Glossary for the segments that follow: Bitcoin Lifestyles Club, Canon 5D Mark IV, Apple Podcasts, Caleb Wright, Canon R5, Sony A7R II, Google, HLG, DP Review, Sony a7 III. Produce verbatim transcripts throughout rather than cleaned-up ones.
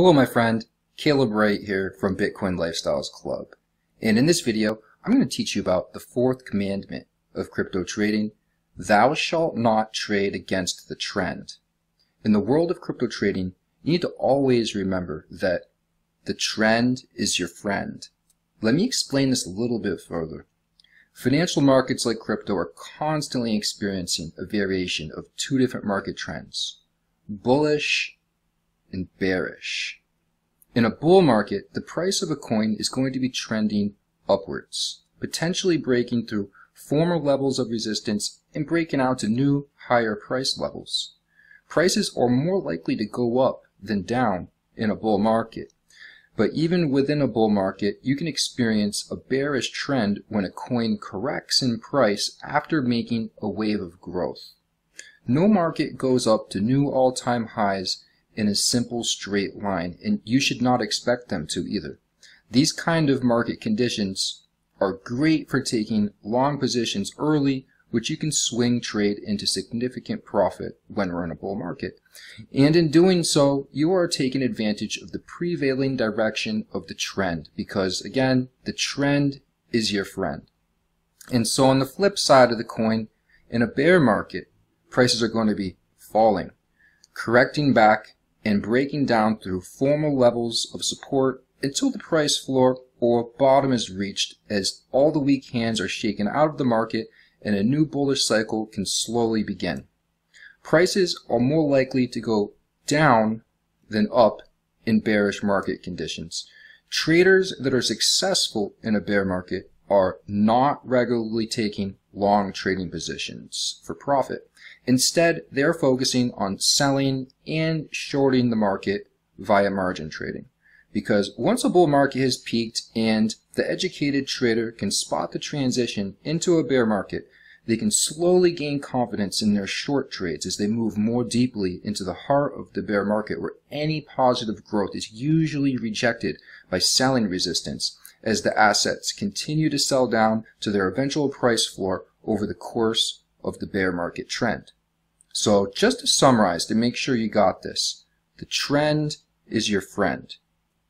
Hello my friend, Caleb Wright here from Bitcoin Lifestyles Club, and in this video I'm going to teach you about the fourth commandment of crypto trading, thou shalt not trade against the trend. In the world of crypto trading, you need to always remember that the trend is your friend. Let me explain this a little bit further. Financial markets like crypto are constantly experiencing a variation of two different market trends, bullish and bearish. In a bull market, the price of a coin is going to be trending upwards, potentially breaking through former levels of resistance and breaking out to new, higher price levels. Prices are more likely to go up than down in a bull market. But even within a bull market, you can experience a bearish trend when a coin corrects in price after making a wave of growth. No market goes up to new all-time highs in a simple straight line, and you should not expect them to either. These kind of market conditions are great for taking long positions early, which you can swing trade into significant profit when we're in a bull market. And in doing so, you are taking advantage of the prevailing direction of the trend, because again, the trend is your friend. And so on the flip side of the coin, in a bear market, prices are going to be falling, correcting back, and breaking down through formal levels of support until the price floor or bottom is reached, as all the weak hands are shaken out of the market and a new bullish cycle can slowly begin. Prices are more likely to go down than up in bearish market conditions. Traders that are successful in a bear market are not regularly taking long trading positions for profit. Instead, they're focusing on selling and shorting the market via margin trading. Because once a bull market has peaked and the educated trader can spot the transition into a bear market, they can slowly gain confidence in their short trades as they move more deeply into the heart of the bear market, where any positive growth is usually rejected by selling resistance as the assets continue to sell down to their eventual price floor over the course of the bear market trend. So just to summarize, to make sure you got this, the trend is your friend.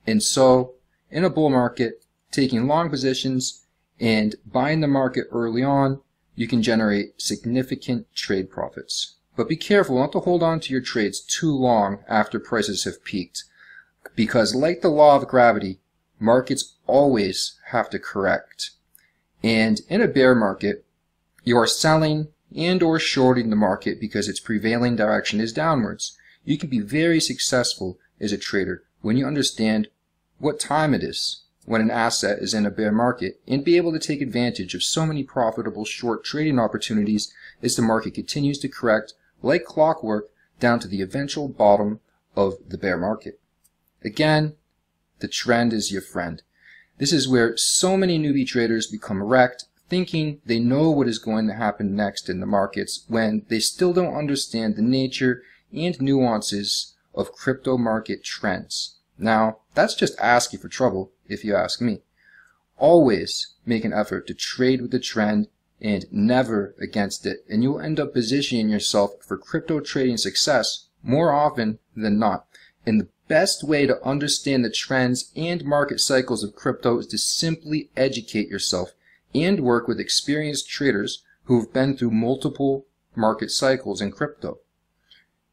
And so in a bull market, taking long positions and buying the market early on, you can generate significant trade profits. But be careful not to hold on to your trades too long after prices have peaked, because like the law of gravity, markets always have to correct. And in a bear market, you are selling and or shorting the market because its prevailing direction is downwards. You can be very successful as a trader when you understand what time it is when an asset is in a bear market, and be able to take advantage of so many profitable short trading opportunities as the market continues to correct like clockwork down to the eventual bottom of the bear market. Again, the trend is your friend. This is where so many newbie traders become wrecked, thinking they know what is going to happen next in the markets when they still don't understand the nature and nuances of crypto market trends. Now, that's just asking for trouble, if you ask me. Always make an effort to trade with the trend and never against it, and you'll end up positioning yourself for crypto trading success more often than not. And the best way to understand the trends and market cycles of crypto is to simply educate yourself and work with experienced traders who've been through multiple market cycles in crypto.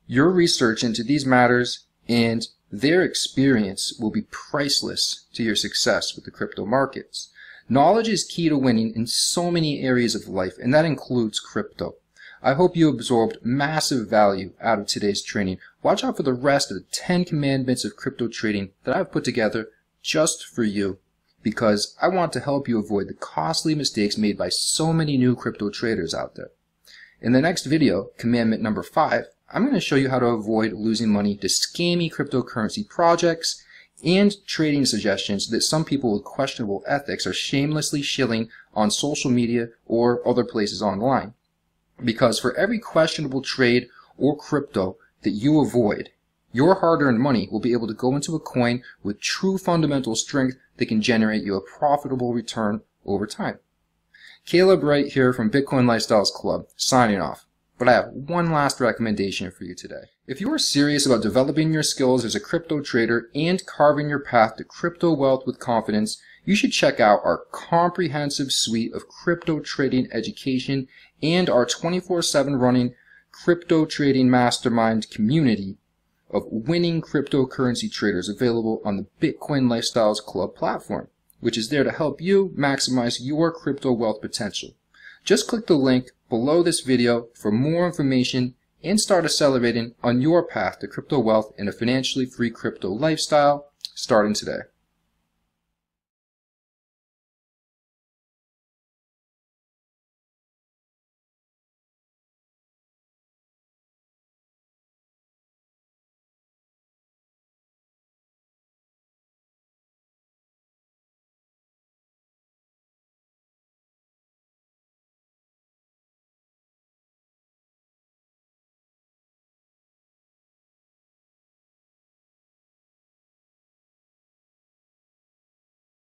Your research into these matters and their experience will be priceless to your success with the crypto markets. Knowledge is key to winning in so many areas of life, and that includes crypto. I hope you absorbed massive value out of today's training. Watch out for the rest of the ten commandments of crypto trading that I've put together just for you, because I want to help you avoid the costly mistakes made by so many new crypto traders out there. In the next video, commandment number five, I'm going to show you how to avoid losing money to scammy cryptocurrency projects and trading suggestions that some people with questionable ethics are shamelessly shilling on social media or other places online. Because for every questionable trade or crypto that you avoid, your hard-earned money will be able to go into a coin with true fundamental strength that can generate you a profitable return over time. Caleb Wright here from Bitcoin Lifestyles Club, signing off. But I have one last recommendation for you today. If you are serious about developing your skills as a crypto trader and carving your path to crypto wealth with confidence, you should check out our comprehensive suite of crypto trading education and our twenty-four seven running crypto trading mastermind community of winning cryptocurrency traders available on the Bitcoin Lifestyles Club platform, which is there to help you maximize your crypto wealth potential. Just click the link below this video for more information and start accelerating on your path to crypto wealth and a financially free crypto lifestyle starting today.